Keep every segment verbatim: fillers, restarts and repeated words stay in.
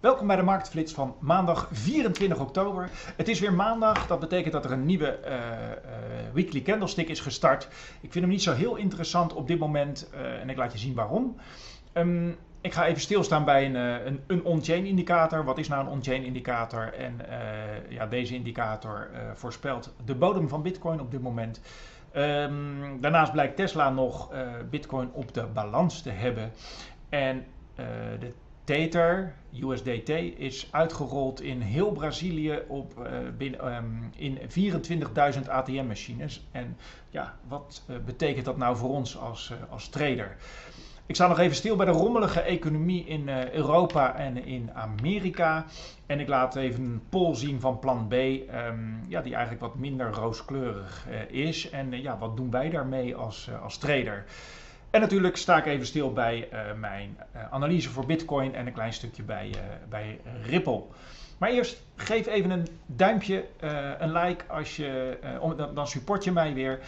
Welkom bij de Marktflits van maandag vierentwintig oktober. Het is weer maandag, dat betekent dat er een nieuwe uh, uh, weekly candlestick is gestart. Ik vind hem niet zo heel interessant op dit moment uh, en ik laat je zien waarom. Um, ik ga even stilstaan bij een, een, een on-chain indicator. Wat is nou een on-chain indicator? En uh, ja, deze indicator uh, voorspelt de bodem van Bitcoin op dit moment. Um, daarnaast blijkt Tesla nog uh, Bitcoin op de balans te hebben. En uh, de Tether, U S D T, is uitgerold in heel Brazilië op, uh, binnen, um, in vierentwintigduizend A T M-machines. En ja, wat uh, betekent dat nou voor ons als, uh, als trader? Ik sta nog even stil bij de rommelige economie in uh, Europa en in Amerika. En ik laat even een poll zien van plan B, um, ja, die eigenlijk wat minder rooskleurig uh, is. En uh, ja, wat doen wij daarmee als, uh, als trader? En natuurlijk sta ik even stil bij uh, mijn uh, analyse voor Bitcoin en een klein stukje bij, uh, bij Ripple. Maar eerst geef even een duimpje, uh, een like, als je, uh, om, dan, dan support je mij weer.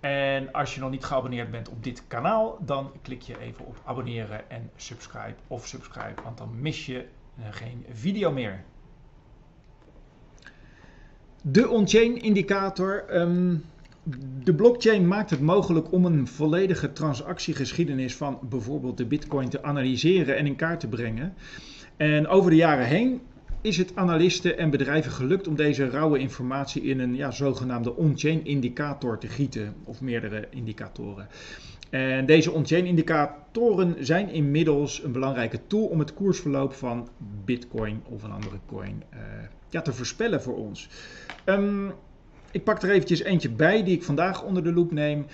En als je nog niet geabonneerd bent op dit kanaal, dan klik je even op abonneren en subscribe of subscribe, want dan mis je uh, geen video meer. De on-chain indicator. Um... De blockchain maakt het mogelijk om een volledige transactiegeschiedenis van bijvoorbeeld de Bitcoin te analyseren en in kaart te brengen. En over de jaren heen is het analisten en bedrijven gelukt om deze rauwe informatie in een ja, zogenaamde on-chain indicator te gieten, of meerdere indicatoren. En deze on-chain indicatoren zijn inmiddels een belangrijke tool om het koersverloop van Bitcoin of een andere coin uh, ja, te voorspellen voor ons. Um, Ik pak er eventjes eentje bij die ik vandaag onder de loep neem.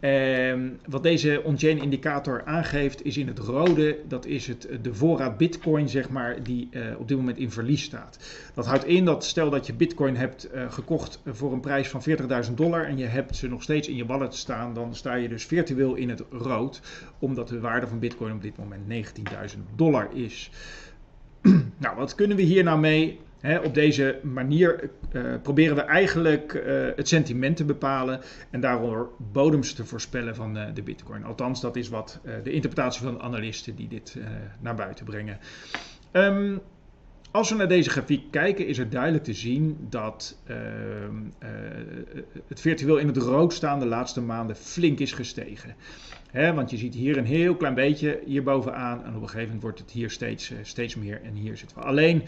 Eh, wat deze on-chain indicator aangeeft is in het rode. Dat is het, de voorraad bitcoin, zeg maar, die eh, op dit moment in verlies staat. Dat houdt in dat stel dat je bitcoin hebt eh, gekocht voor een prijs van veertigduizend dollar. En je hebt ze nog steeds in je wallet staan. Dan sta je dus virtueel in het rood. Omdat de waarde van bitcoin op dit moment negentienduizend dollar is. Nou, wat kunnen we hier nou mee? He, op deze manier uh, proberen we eigenlijk uh, het sentiment te bepalen en daardoor bodems te voorspellen van uh, de Bitcoin. Althans, dat is wat uh, de interpretatie van de analisten die dit uh, naar buiten brengen. Um, als we naar deze grafiek kijken, is het duidelijk te zien dat uh, uh, het virtueel in het rood staan de laatste maanden flink is gestegen. He, want je ziet hier een heel klein beetje hierbovenaan en op een gegeven moment wordt het hier steeds, uh, steeds meer en hier zitten we. Alleen...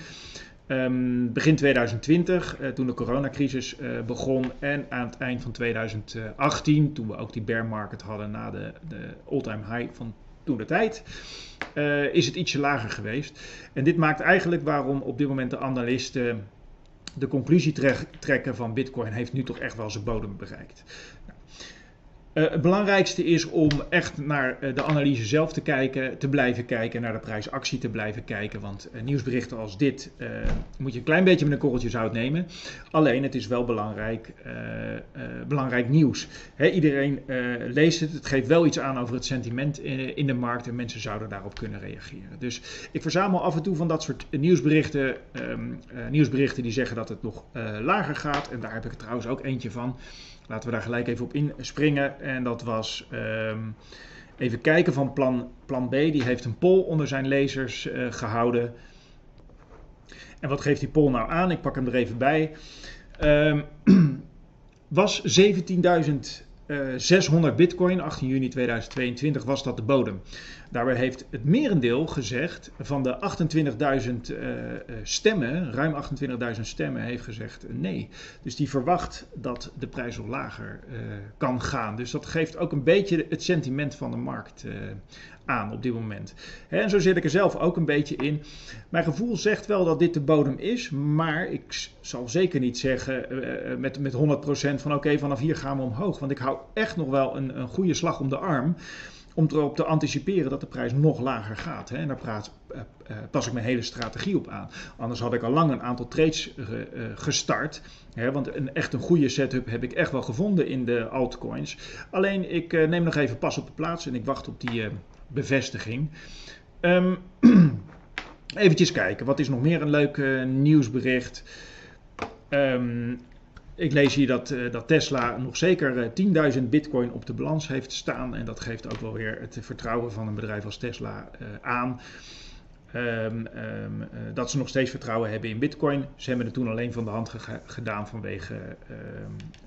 Um, begin tweeduizend twintig, uh, toen de coronacrisis uh, begon en aan het eind van tweeduizend achttien, toen we ook die bear market hadden na de, de all-time high van toen de tijd, uh, is het ietsje lager geweest. En dit maakt eigenlijk waarom op dit moment de analisten de conclusie trek, trekken van Bitcoin heeft nu toch echt wel zijn bodem bereikt. Nou. Uh, het belangrijkste is om echt naar uh, de analyse zelf te kijken, te blijven kijken, naar de prijsactie te blijven kijken. Want uh, nieuwsberichten als dit uh, moet je een klein beetje met een korreltje zout nemen. Alleen het is wel belangrijk, uh, uh, belangrijk nieuws. Hè, iedereen uh, leest het, het geeft wel iets aan over het sentiment in, in de markt en mensen zouden daarop kunnen reageren. Dus ik verzamel af en toe van dat soort nieuwsberichten, um, uh, nieuwsberichten die zeggen dat het nog uh, lager gaat. En daar heb ik er trouwens ook eentje van. Laten we daar gelijk even op inspringen. En dat was um, even kijken van plan, plan B. Die heeft een poll onder zijn lezers uh, gehouden. En wat geeft die poll nou aan? Ik pak hem er even bij. Um, was zeventienduizend zeshonderd bitcoin, achttien juni tweeduizend tweeëntwintig, was dat de bodem. Daarbij heeft het merendeel gezegd van de achtentwintigduizend uh, stemmen, ruim achtentwintigduizend stemmen, heeft gezegd nee. Dus die verwacht dat de prijs nog lager uh, kan gaan. Dus dat geeft ook een beetje het sentiment van de markt uh, aan op dit moment. Hè, en zo zit ik er zelf ook een beetje in. Mijn gevoel zegt wel dat dit de bodem is, maar ik zal zeker niet zeggen uh, met, met honderd procent van oké, vanaf hier gaan we omhoog. Want ik hou echt nog wel een, een goede slag om de arm om erop te anticiperen dat de prijs nog lager gaat. Hè? En daar praat, uh, uh, pas ik mijn hele strategie op aan. Anders had ik al lang een aantal trades uh, uh, gestart. Hè? Want een, echt een goede setup heb ik echt wel gevonden in de altcoins. Alleen ik uh, neem nog even pas op de plaats en ik wacht op die uh, bevestiging. Um, eventjes kijken, wat is nog meer een leuk uh, nieuwsbericht? Um, Ik lees hier dat, dat Tesla nog zeker tienduizend bitcoin op de balans heeft staan. En dat geeft ook wel weer het vertrouwen van een bedrijf als Tesla uh, aan. Um, um, dat ze nog steeds vertrouwen hebben in Bitcoin. Ze hebben het toen alleen van de hand ge gedaan vanwege um,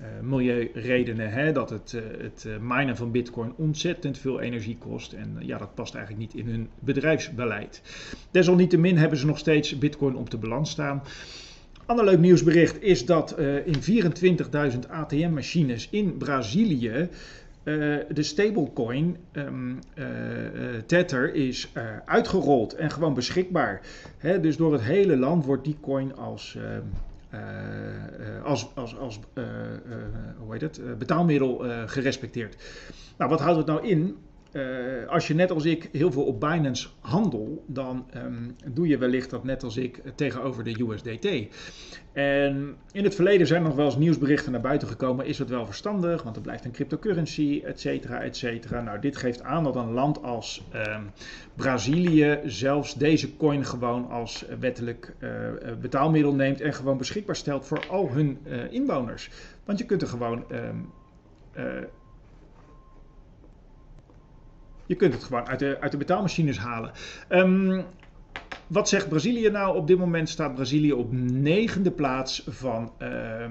uh, milieuredenen. Hè? Dat het, uh, het minen van Bitcoin ontzettend veel energie kost. En uh, ja, dat past eigenlijk niet in hun bedrijfsbeleid. Desalniettemin hebben ze nog steeds Bitcoin op de balans staan. Ander leuk nieuwsbericht is dat uh, in vierentwintigduizend A T M-machines in Brazilië... Uh, de stablecoin um, uh, Tether is uh, uitgerold en gewoon beschikbaar. Hè? Dus door het hele land wordt die coin als, uh, uh, als, als, als uh, uh, hoe heet het? Uh, betaalmiddel uh, gerespecteerd. Nou, wat houdt het nou in? Uh, als je net als ik heel veel op Binance handel, dan um, doe je wellicht dat net als ik tegenover de U S D T. En in het verleden zijn er nog wel eens nieuwsberichten naar buiten gekomen. Is dat wel verstandig? Want het blijft een cryptocurrency, et cetera, et cetera. Nou, dit geeft aan dat een land als um, Brazilië zelfs deze coin gewoon als wettelijk uh, betaalmiddel neemt en gewoon beschikbaar stelt voor al hun uh, inwoners. Want je kunt er gewoon... Um, uh, Je kunt het gewoon uit de, uit de betaalmachines halen. Um, wat zegt Brazilië nou? Op dit moment staat Brazilië op negende plaats van uh, uh,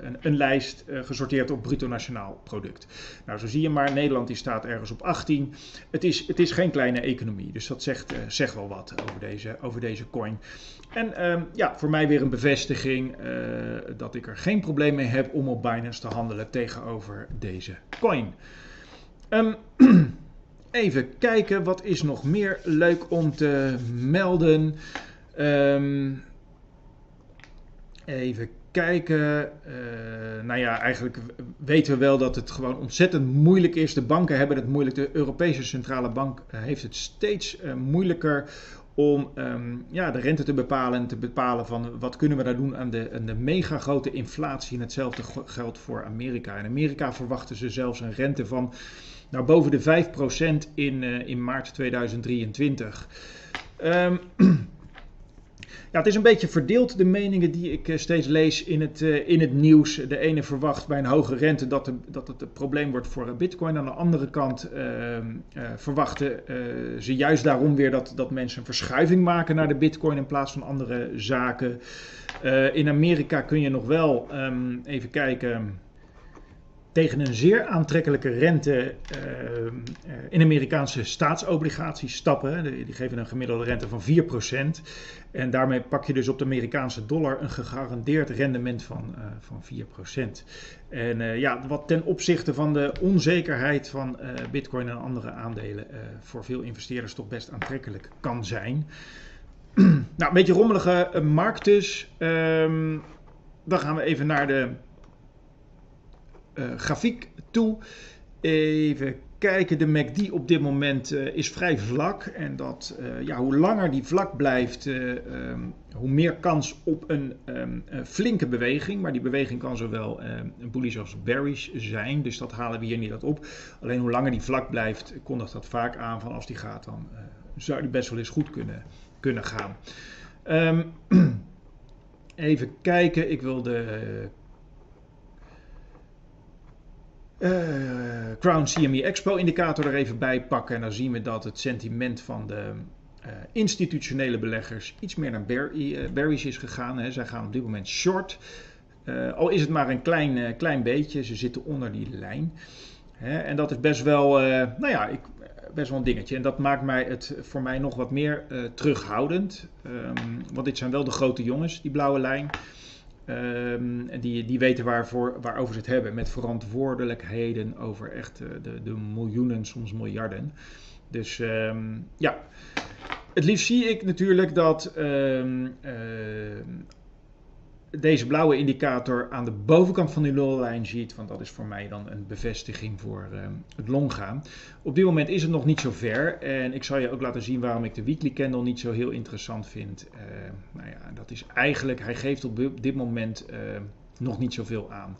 een, een lijst uh, gesorteerd op bruto nationaal product. Nou, zo zie je maar. Nederland die staat ergens op achttien. Het is, het is geen kleine economie. Dus dat zegt, uh, zegt wel wat over deze, over deze coin. En um, ja, voor mij weer een bevestiging uh, dat ik er geen probleem mee heb om op Binance te handelen tegenover deze coin. Um, Even kijken, wat is nog meer leuk om te melden? Um, even kijken. Uh, nou ja, eigenlijk weten we wel dat het gewoon ontzettend moeilijk is. De banken hebben het moeilijk. De Europese Centrale Bank heeft het steeds uh, moeilijker om um, ja, de rente te bepalen en te bepalen van wat kunnen we daar doen aan de, aan de mega grote inflatie. En hetzelfde geldt voor Amerika. In Amerika verwachten ze zelfs een rente van... Nou, boven de vijf procent in, uh, in maart tweeduizend drieëntwintig. Um, ja, het is een beetje verdeeld, de meningen die ik uh, steeds lees in het, uh, in het nieuws. De ene verwacht bij een hoge rente dat, de, dat het een probleem wordt voor uh, Bitcoin. Aan de andere kant uh, uh, verwachten uh, ze juist daarom weer dat, dat mensen een verschuiving maken naar de Bitcoin in plaats van andere zaken. Uh, in Amerika kun je nog wel um, even kijken... tegen een zeer aantrekkelijke rente uh, in Amerikaanse staatsobligaties stappen. Die geven een gemiddelde rente van vier procent. En daarmee pak je dus op de Amerikaanse dollar een gegarandeerd rendement van, uh, van vier procent. En uh, ja, wat ten opzichte van de onzekerheid van uh, Bitcoin en andere aandelen uh, voor veel investeerders toch best aantrekkelijk kan zijn. Nou, een beetje rommelige uh, markt dus. Um, dan gaan we even naar de... Uh, grafiek toe. Even kijken, de M A C D op dit moment uh, is vrij vlak en dat uh, ja, hoe langer die vlak blijft, uh, um, hoe meer kans op een um, uh, flinke beweging. Maar die beweging kan zowel um, bullish als bearish zijn, dus dat halen we hier niet op. Alleen hoe langer die vlak blijft, kondigt dat vaak aan van als die gaat, dan uh, zou die best wel eens goed kunnen, kunnen gaan. Um, even kijken, ik wil de uh, Uh, Crown C M E Expo Indicator er even bij pakken. En dan zien we dat het sentiment van de uh, institutionele beleggers iets meer naar bear, uh, bearish is gegaan. Hè. Zij gaan op dit moment short. Uh, al is het maar een klein, uh, klein beetje. Ze zitten onder die lijn. Hè. En dat is best wel, uh, nou ja, ik, best wel een dingetje. En dat maakt mij het voor mij nog wat meer uh, terughoudend. Um, want dit zijn wel de grote jongens, die blauwe lijn. Um, die, die weten waarvoor, waarover ze het hebben. Met verantwoordelijkheden over echt de, de miljoenen, soms miljarden. Dus um, ja, het liefst zie ik natuurlijk dat um, uh, deze blauwe indicator aan de bovenkant van die nullijn ziet. Want dat is voor mij dan een bevestiging voor um, het longgaan. Op dit moment is het nog niet zo ver. En ik zal je ook laten zien waarom ik de weekly candle niet zo heel interessant vind. Uh, nou ja, dat is eigenlijk, hij geeft op dit moment uh, nog niet zoveel aan.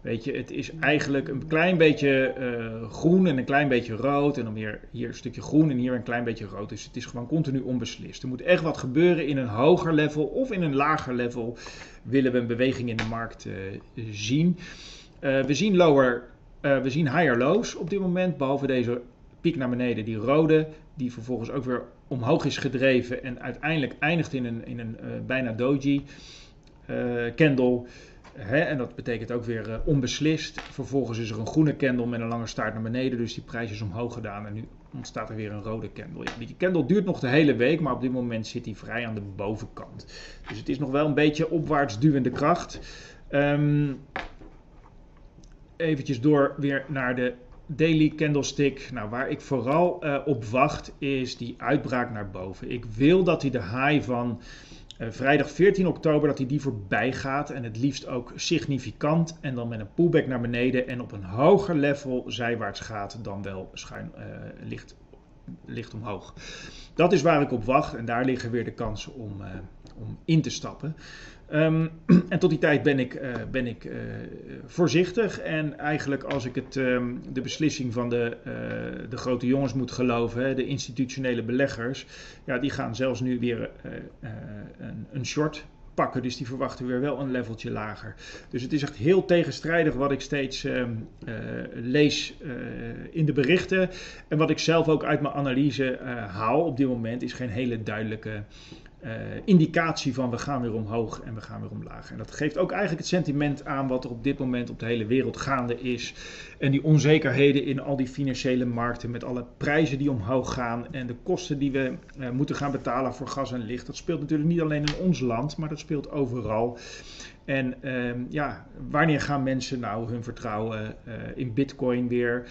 Weet je, het is eigenlijk een klein beetje uh, groen en een klein beetje rood. En dan weer hier een stukje groen en hier een klein beetje rood. Dus het is gewoon continu onbeslist. Er moet echt wat gebeuren in een hoger level of in een lager level. Willen we een beweging in de markt uh, zien. Uh, we zien lower, uh, we zien higher lows op dit moment. Behalve deze piek naar beneden, die rode. Die vervolgens ook weer omhoog is gedreven en uiteindelijk eindigt in een, in een uh, bijna doji uh, candle. Hè, en dat betekent ook weer uh, onbeslist. Vervolgens is er een groene candle met een lange staart naar beneden. Dus die prijs is omhoog gedaan en nu ontstaat er weer een rode candle. Ja, die candle duurt nog de hele week, maar op dit moment zit die vrij aan de bovenkant. Dus het is nog wel een beetje opwaarts duwende kracht. Um, eventjes door weer naar de daily candlestick. Nou, waar ik vooral uh, op wacht is die uitbraak naar boven. Ik wil dat hij de high van uh, vrijdag veertien oktober, dat hij die voorbij gaat. En het liefst ook significant. En dan met een pullback naar beneden en op een hoger level zijwaarts gaat dan wel schuin uh, licht, licht omhoog. Dat is waar ik op wacht. En daar liggen weer de kansen om, uh, om in te stappen. Um, en tot die tijd ben ik, uh, ben ik uh, voorzichtig en eigenlijk als ik het, um, de beslissing van de, uh, de grote jongens moet geloven, hè, de institutionele beleggers, ja, die gaan zelfs nu weer uh, uh, een, een short pakken, dus die verwachten weer wel een leveltje lager. Dus het is echt heel tegenstrijdig wat ik steeds um, uh, lees uh, in de berichten en wat ik zelf ook uit mijn analyse uh, haal op dit moment is geen hele duidelijke Uh, indicatie van we gaan weer omhoog en we gaan weer omlaag. En dat geeft ook eigenlijk het sentiment aan wat er op dit moment op de hele wereld gaande is. En die onzekerheden in al die financiële markten met alle prijzen die omhoog gaan en de kosten die we uh, moeten gaan betalen voor gas en licht. Dat speelt natuurlijk niet alleen in ons land, maar dat speelt overal. En uh, ja, wanneer gaan mensen nou hun vertrouwen uh, in Bitcoin weer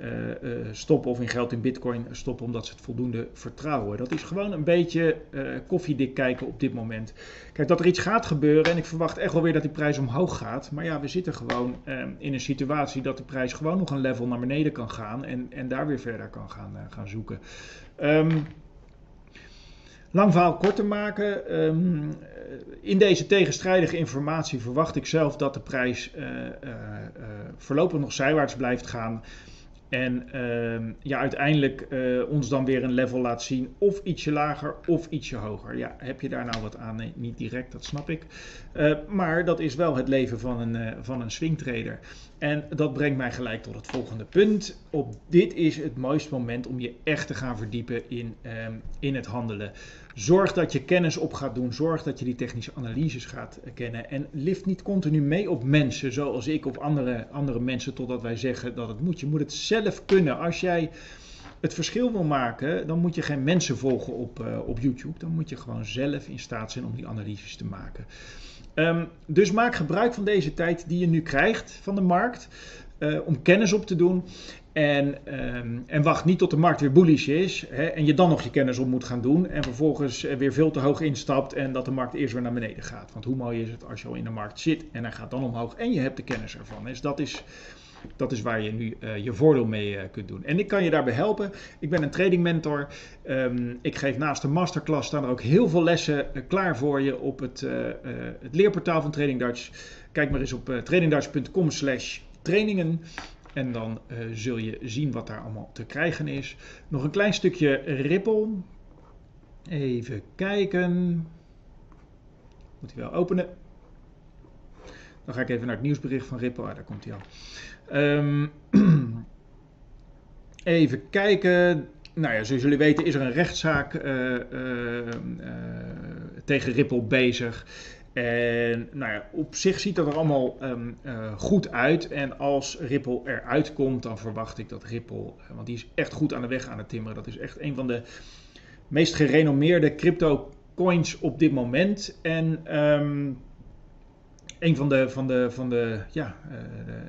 Uh, uh, stoppen of in geld in Bitcoin stoppen omdat ze het voldoende vertrouwen. Dat is gewoon een beetje uh, koffiedik kijken op dit moment. Kijk, dat er iets gaat gebeuren en ik verwacht echt wel weer dat die prijs omhoog gaat. Maar ja, we zitten gewoon uh, in een situatie dat de prijs gewoon nog een level naar beneden kan gaan en, en daar weer verder kan gaan, uh, gaan zoeken. Um, Lang verhaal kort te maken, um, in deze tegenstrijdige informatie verwacht ik zelf dat de prijs uh, uh, uh, voorlopig nog zijwaarts blijft gaan. En uh, ja, uiteindelijk uh, ons dan weer een level laat zien of ietsje lager of ietsje hoger. Ja, heb je daar nou wat aan? Nee, niet direct, dat snap ik. Uh, maar dat is wel het leven van een, uh, van een swingtrader. En dat brengt mij gelijk tot het volgende punt. Op dit is het mooiste moment om je echt te gaan verdiepen in, um, in het handelen. Zorg dat je kennis op gaat doen. Zorg dat je die technische analyses gaat kennen. En lift niet continu mee op mensen zoals ik op andere, andere mensen totdat wij zeggen dat het moet. Je moet het zelf kunnen. Als jij het verschil wil maken, dan moet je geen mensen volgen op, uh, op YouTube. Dan moet je gewoon zelf in staat zijn om die analyses te maken. Um, dus maak gebruik van deze tijd die je nu krijgt van de markt uh, om kennis op te doen. En, um, en wacht niet tot de markt weer bullish is, hè, en je dan nog je kennis op moet gaan doen en vervolgens weer veel te hoog instapt en dat de markt eerst weer naar beneden gaat. Want hoe mooi is het als je al in de markt zit en hij gaat dan omhoog en je hebt de kennis ervan. Dus dat is, dat is waar je nu uh, je voordeel mee uh, kunt doen. En ik kan je daarbij helpen. Ik ben een trading mentor. Um, ik geef naast de masterclass, staan er ook heel veel lessen uh, klaar voor je op het, uh, uh, het leerportaal van Trading Dutch. Kijk maar eens op uh, tradingdutch.com slash trainingen. En dan uh, zul je zien wat daar allemaal te krijgen is. Nog een klein stukje Ripple. Even kijken. Moet hij wel openen. Dan ga ik even naar het nieuwsbericht van Ripple. Ah, daar komt hij al. Um, even kijken. Nou ja, zoals jullie weten is er een rechtszaak uh, uh, uh, tegen Ripple bezig. En nou ja, op zich ziet dat er allemaal um, uh, goed uit. En als Ripple eruit komt, dan verwacht ik dat Ripple, want die is echt goed aan de weg aan het timmeren. Dat is echt een van de meest gerenommeerde crypto coins op dit moment. En Um, Een van de, van de, van de, ja, uh,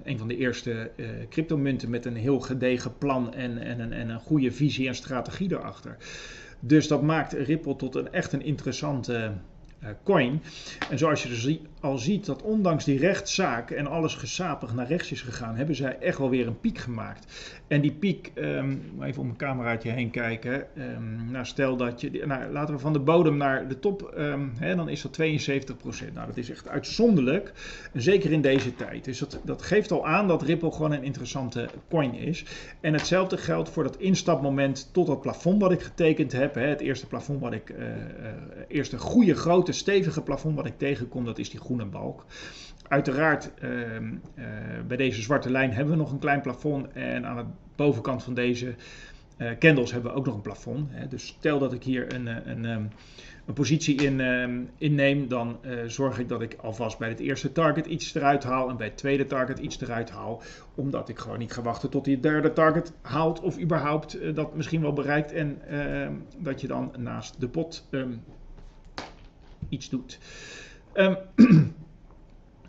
een van de eerste uh, cryptomunten met een heel gedegen plan en, en, en een goede visie en strategie erachter. Dus dat maakt Ripple tot een echt een interessante uh, coin. En zoals je dus al ziet dat ondanks die rechtszaak en alles gesapig naar rechts is gegaan, hebben zij echt wel weer een piek gemaakt. En die piek, um, even om een cameraatje heen kijken. Um, nou stel dat je, nou, laten we van de bodem naar de top, um, hè, dan is dat tweeënzeventig procent. Nou, dat is echt uitzonderlijk, en zeker in deze tijd. Dus dat, dat geeft al aan dat Ripple gewoon een interessante coin is. En hetzelfde geldt voor dat instapmoment tot dat plafond wat ik getekend heb. Hè, het eerste plafond wat ik, uh, uh, eerste goede, grote, stevige plafond wat ik tegenkom, dat is die groene balk. Uiteraard uh, uh, bij deze zwarte lijn hebben we nog een klein plafond en aan de bovenkant van deze Uh, candles hebben we ook nog een plafond. Hè? Dus stel dat ik hier een, een, een, een positie in, um, inneem, dan uh, zorg ik dat ik alvast bij het eerste target iets eruit haal en bij het tweede target iets eruit haal. Omdat ik gewoon niet ga wachten tot die het derde target haalt of überhaupt uh, dat misschien wel bereikt. En uh, dat je dan naast de pot um, iets doet. Um,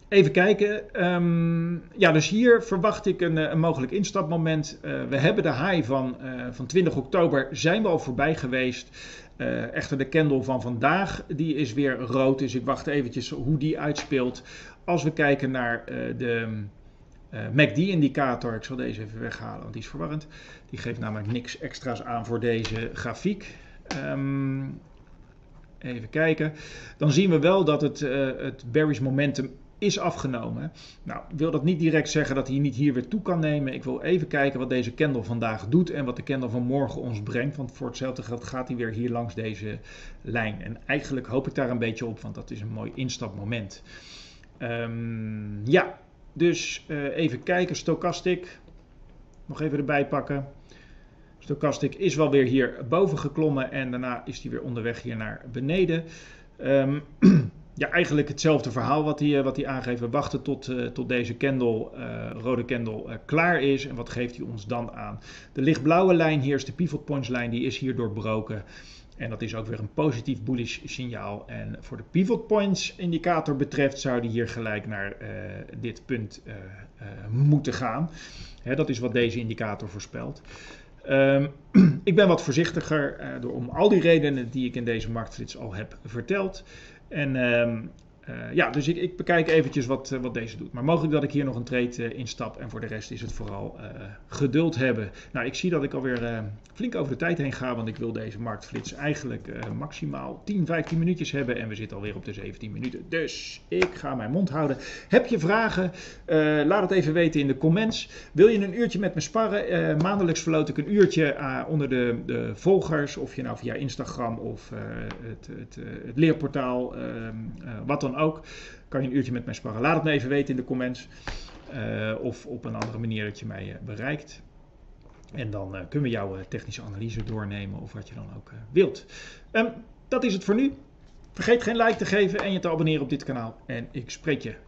Even kijken, um, ja, dus hier verwacht ik een, een mogelijk instapmoment. Uh, we hebben de high van, uh, van twintig oktober, zijn we al voorbij geweest. Uh, echter de candle van vandaag, die is weer rood, dus ik wacht eventjes hoe die uitspeelt. Als we kijken naar uh, de uh, M A C D-indicator, ik zal deze even weghalen, want die is verwarrend. Die geeft namelijk niks extra's aan voor deze grafiek. Um, even kijken, dan zien we wel dat het, uh, het bearish momentum is afgenomen. Nou, ik wil dat niet direct zeggen dat hij niet hier weer toe kan nemen. Ik wil even kijken wat deze candle vandaag doet en wat de candle van morgen ons brengt. Want voor hetzelfde geld gaat hij weer hier langs deze lijn. En eigenlijk hoop ik daar een beetje op, want dat is een mooi instapmoment. Um, ja, dus uh, even kijken. Stochastic. Nog even erbij pakken. Stochastic is wel weer hier boven geklommen en daarna is hij weer onderweg hier naar beneden. Um, Ja, eigenlijk hetzelfde verhaal wat hij, wat hij aangeeft. We wachten tot, uh, tot deze candle, uh, rode candle uh, klaar is. En wat geeft hij ons dan aan? De lichtblauwe lijn hier is de pivot points lijn. Die is hier doorbroken. En dat is ook weer een positief bullish signaal. En voor de pivot points indicator betreft zou die hier gelijk naar uh, dit punt uh, uh, moeten gaan. Hè, dat is wat deze indicator voorspelt. Um, ik ben wat voorzichtiger uh, door om al die redenen die ik in deze marktflits al heb verteld. En um, uh, ja, dus ik, ik bekijk eventjes wat, uh, wat deze doet. Maar mogelijk dat ik hier nog een trade uh, instap. En voor de rest is het vooral uh, geduld hebben. Nou, ik zie dat ik alweer uh, flink over de tijd heen ga. Want ik wil deze marktflits eigenlijk uh, maximaal tien, vijftien minuutjes hebben. En we zitten alweer op de zeventien minuten. Dus ik ga mijn mond houden. Heb je vragen? Uh, laat het even weten in de comments. Wil je een uurtje met me sparren? Uh, maandelijks verloot ik een uurtje uh, onder de, de volgers. Of je nou via Instagram of uh, het, het, het, het leerportaal... Uh, uh, wat dan ook, kan je een uurtje met mij sparren. Laat het me even weten in de comments. Uh, of op een andere manier dat je mij uh, bereikt. En dan uh, kunnen we jouw uh, technische analyse doornemen of wat je dan ook uh, wilt. Um, dat is het voor nu. Vergeet geen like te geven en je te abonneren op dit kanaal. En ik spreek je.